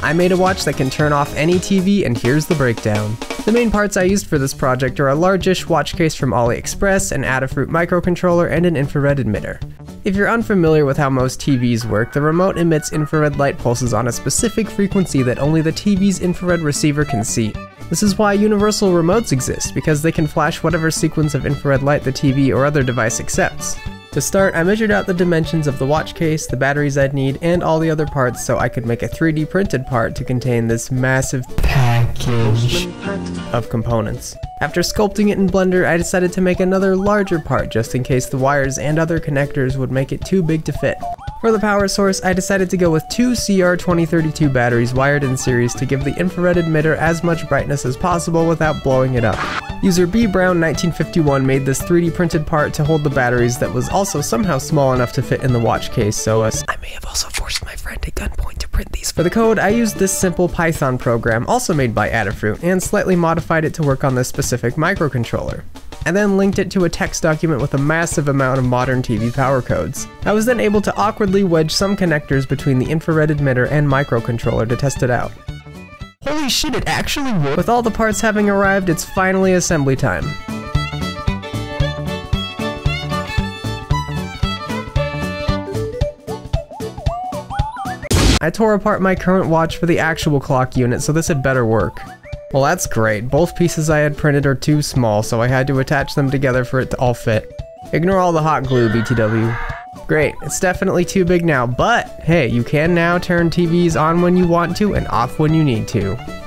I made a watch that can turn off any TV, and here's the breakdown. The main parts I used for this project are a largish watch case from AliExpress, an Adafruit microcontroller, and an infrared emitter. If you're unfamiliar with how most TVs work, the remote emits infrared light pulses on a specific frequency that only the TV's infrared receiver can see. This is why universal remotes exist, because they can flash whatever sequence of infrared light the TV or other device accepts. To start, I measured out the dimensions of the watch case, the batteries I'd need, and all the other parts so I could make a 3D printed part to contain this massive package of components. After sculpting it in Blender, I decided to make another larger part just in case the wires and other connectors would make it too big to fit. For the power source, I decided to go with two CR2032 batteries wired in series to give the infrared emitter as much brightness as possible without blowing it up. User B. Brown 1951 made this 3D printed part to hold the batteries that was also somehow small enough to fit in the watch case, so I may have also forced my friend at gunpoint to print these. For the code, I used this simple Python program, also made by Adafruit, and slightly modified it to work on this specific microcontroller, and then linked it to a text document with a massive amount of modern TV power codes. I was then able to awkwardly wedge some connectors between the infrared emitter and microcontroller to test it out. Holy shit, it actually worked! With all the parts having arrived, it's finally assembly time. I tore apart my current watch for the actual clock unit, so this had better work. Well, that's great. Both pieces I had printed are too small, so I had to attach them together for it to all fit. Ignore all the hot glue, BTW. Great, it's definitely too big now, but hey, you can now turn TVs on when you want to and off when you need to.